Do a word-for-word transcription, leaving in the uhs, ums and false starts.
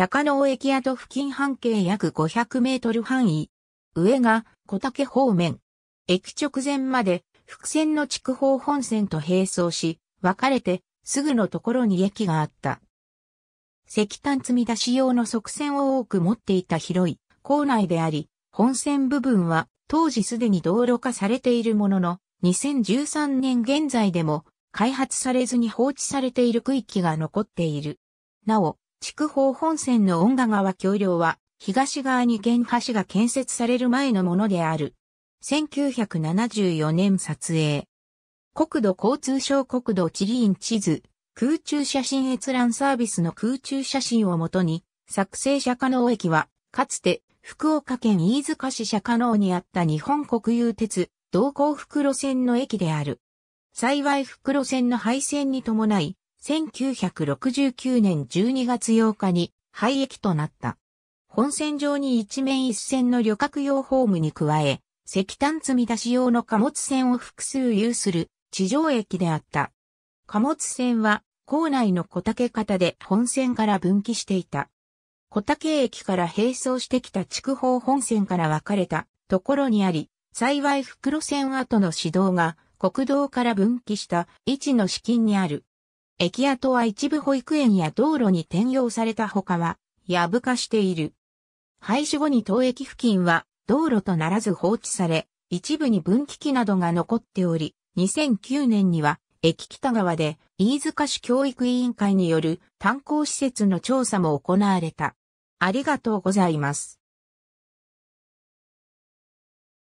釈迦納駅跡付近半径約ごひゃくメートル範囲。上が小竹方面。駅直前まで複線の筑豊本線と並走し、分かれてすぐのところに駅があった。石炭積み出し用の側線を多く持っていた広い構内であり、本線部分は当時すでに道路化されているものの、にせんじゅうさんねん現在でも開発されずに放置されている区域が残っている。なお、筑豊本線の遠賀川橋梁は東側に現橋が建設される前のものである。せんきゅうひゃくななじゅうよねん撮影。国土交通省国土地理院地図、空中写真閲覧サービスの空中写真をもとに、作成釈迦納駅は、かつて福岡県飯塚市釈迦納にあった日本国有鉄道幸福路線の駅である。幸い福路線の廃線に伴い、せんきゅうひゃくろくじゅうきゅうねんじゅうにがつようかに廃駅となった。本線上に一面一線の旅客用ホームに加え、石炭積み出し用の貨物線を複数有する地上駅であった。貨物線は構内の小竹方で本線から分岐していた。小竹駅から並走してきた筑豊本線から分かれたところにあり、幸い福路線跡の市道が国道から分岐した位置の至近にある。駅跡は一部保育園や道路に転用されたほかは、やぶ化している。廃止後に当駅付近は道路とならず放置され、一部に分岐器などが残っており、にせんきゅうねんには駅北側で飯塚市教育委員会による炭鉱施設の調査も行われた。ありがとうございます。